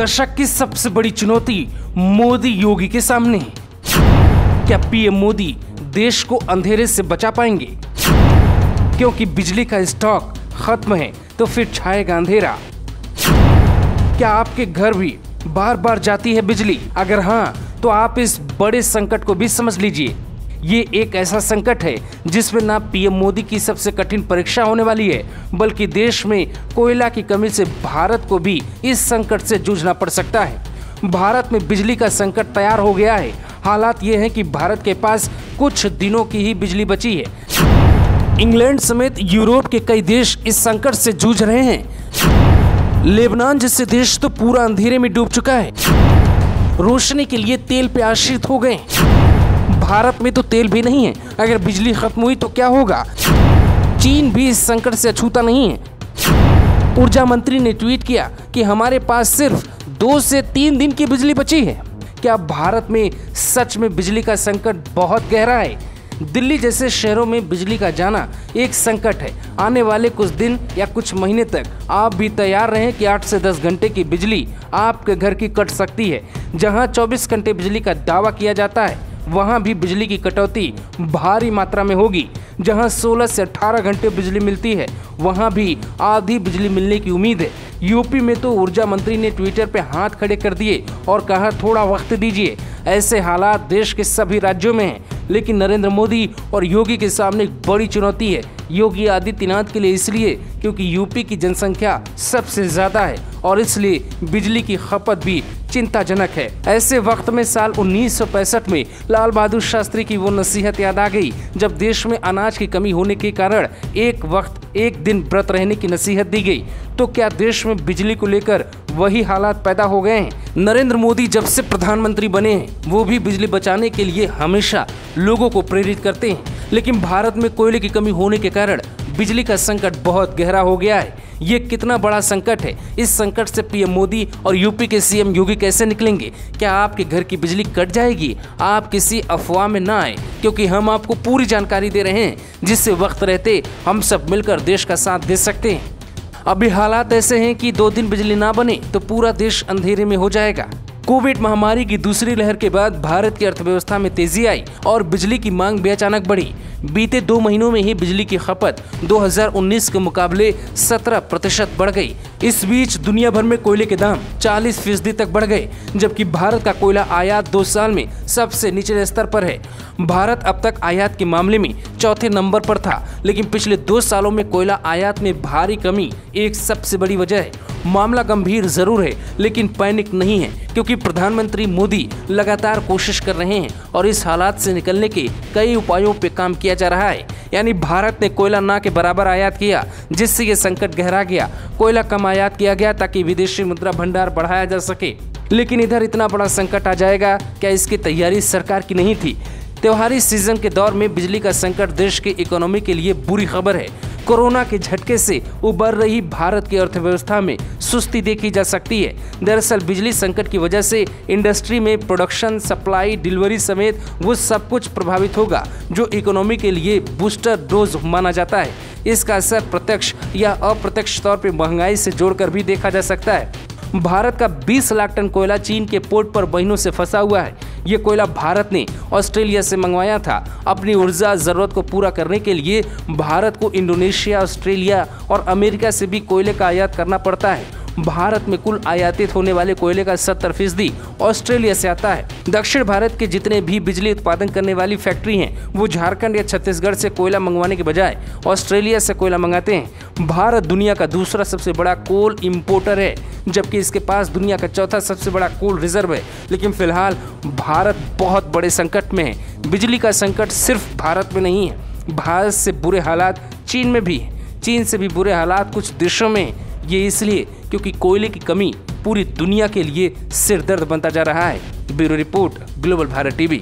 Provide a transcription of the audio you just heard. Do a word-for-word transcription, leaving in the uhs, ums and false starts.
दशक की सबसे बड़ी चुनौती मोदी योगी के सामने है। क्या पीएम मोदी देश को अंधेरे से बचा पाएंगे? क्योंकि बिजली का स्टॉक खत्म है तो फिर छाएगा अंधेरा। क्या आपके घर भी बार बार जाती है बिजली? अगर हाँ, तो आप इस बड़े संकट को भी समझ लीजिए। ये एक ऐसा संकट है जिसमें ना पीएम मोदी की सबसे कठिन परीक्षा होने वाली है, बल्कि देश में कोयला की कमी से भारत को भी इस संकट से जूझना पड़ सकता है। भारत में बिजली का संकट तैयार हो गया है। हालात ये हैं कि भारत के पास कुछ दिनों की ही बिजली बची है। इंग्लैंड समेत यूरोप के कई देश इस संकट से जूझ रहे हैं। लेबनान जैसे देश तो पूरा अंधेरे में डूब चुका है, रोशनी के लिए तेल पे आश्रित हो गए। भारत में तो तेल भी नहीं है, अगर बिजली खत्म हुई तो क्या होगा? चीन भी इस संकट से अछूता नहीं है। ऊर्जा मंत्री ने ट्वीट किया कि हमारे पास सिर्फ दो से तीन दिन की बिजली बची है। क्या भारत में सच में बिजली का संकट बहुत गहरा है? दिल्ली जैसे शहरों में बिजली का जाना एक संकट है। आने वाले कुछ दिन या कुछ महीने तक आप भी तैयार रहें कि आठ से दस घंटे की बिजली आपके घर की कट सकती है। जहां चौबीस घंटे बिजली का दावा किया जाता है, वहां भी बिजली की कटौती भारी मात्रा में होगी। जहां सोलह से अठारह घंटे बिजली मिलती है, वहां भी आधी बिजली मिलने की उम्मीद है। यूपी में तो ऊर्जा मंत्री ने ट्विटर पर हाथ खड़े कर दिए और कहा, थोड़ा वक्त दीजिए। ऐसे हालात देश के सभी राज्यों में हैं, लेकिन नरेंद्र मोदी और योगी के सामने एक बड़ी चुनौती है। योगी आदित्यनाथ के लिए इसलिए क्योंकि यूपी की जनसंख्या सबसे ज़्यादा है और इसलिए बिजली की खपत भी चिंताजनक है। ऐसे वक्त में साल उन्नीस सौ पैंसठ में लाल बहादुर शास्त्री की वो नसीहत याद आ गई, जब देश में अनाज की कमी होने के कारण एक वक्त एक दिन व्रत रहने की नसीहत दी गई। तो क्या देश में बिजली को लेकर वही हालात पैदा हो गए हैं? नरेंद्र मोदी जब से प्रधानमंत्री बने हैं, वो भी बिजली बचाने के लिए हमेशा लोगों को प्रेरित करते हैं, लेकिन भारत में कोयले की कमी होने के कारण बिजली का संकट बहुत गहरा हो गया है। ये कितना बड़ा संकट है, इस संकट से पीएम मोदी और यूपी के सीएम योगी कैसे निकलेंगे? क्या आपके घर की बिजली कट जाएगी? आप किसी अफवाह में ना आए, क्योंकि हम आपको पूरी जानकारी दे रहे हैं, जिससे वक्त रहते हम सब मिलकर देश का साथ दे सकते हैं। अभी हालात ऐसे हैं कि दो दिन बिजली ना बने तो पूरा देश अंधेरे में हो जाएगा। कोविड महामारी की दूसरी लहर के बाद भारत की अर्थव्यवस्था में तेजी आई और बिजली की मांग भी अचानक बढ़ी। बीते दो महीनों में ही बिजली की खपत दो हज़ार उन्नीस के मुकाबले सत्रह प्रतिशत बढ़ गई। इस बीच दुनिया भर में कोयले के दाम चालीस फीसदी तक बढ़ गए, जबकि भारत का कोयला आयात दो साल में सबसे निचले स्तर पर है। भारत अब तक आयात के मामले में चौथे नंबर पर था, लेकिन पिछले दो सालों में कोयला आयात में भारी कमी एक सबसे बड़ी वजह है। मामला गंभीर जरूर है, लेकिन पैनिक नहीं है, क्योंकि प्रधानमंत्री मोदी लगातार कोशिश कर रहे हैं और इस हालात से निकलने के कई उपायों पर काम किया जा रहा है। यानी भारत ने कोयला ना के बराबर आयात किया, जिससे ये संकट गहरा गया। कोयला कम आयात किया गया ताकि विदेशी मुद्रा भंडार बढ़ाया जा सके, लेकिन इधर इतना बड़ा संकट आ जाएगा, क्या इसकी तैयारी सरकार की नहीं थी? त्योहारी सीजन के दौर में बिजली का संकट देश की इकोनॉमी के लिए बुरी खबर है। कोरोना के झटके से उभर रही भारत की अर्थव्यवस्था में सुस्ती देखी जा सकती है। दरअसल बिजली संकट की वजह से इंडस्ट्री में प्रोडक्शन, सप्लाई, डिलीवरी समेत वो सब कुछ प्रभावित होगा जो इकोनॉमी के लिए बूस्टर डोज माना जाता है। इसका असर प्रत्यक्ष या अप्रत्यक्ष तौर पर महंगाई से जोड़कर भी देखा जा सकता है। भारत का बीस लाख टन कोयला चीन के पोर्ट पर महीनों से फंसा हुआ है। ये कोयला भारत ने ऑस्ट्रेलिया से मंगवाया था। अपनी ऊर्जा जरूरत को पूरा करने के लिए भारत को इंडोनेशिया, ऑस्ट्रेलिया और अमेरिका से भी कोयले का आयात करना पड़ता है। भारत में कुल आयातित होने वाले कोयले का सत्तर फीसदी ऑस्ट्रेलिया से आता है। दक्षिण भारत के जितने भी बिजली उत्पादन करने वाली फैक्ट्री हैं, वो झारखंड या छत्तीसगढ़ से कोयला मंगवाने के बजाय ऑस्ट्रेलिया से कोयला मंगाते हैं। भारत दुनिया का दूसरा सबसे बड़ा कोल इम्पोर्टर है, जबकि इसके पास दुनिया का चौथा सबसे बड़ा कोल रिजर्व है। लेकिन फिलहाल भारत बहुत बड़े संकट में है। बिजली का संकट सिर्फ भारत में नहीं है, भारत से बुरे हालात चीन में भी है। चीन से भी बुरे हालात कुछ देशों में हैं। ये इसलिए क्योंकि कोयले की कमी पूरी दुनिया के लिए सिरदर्द बनता जा रहा है। Bureau report, Global Bharat TV.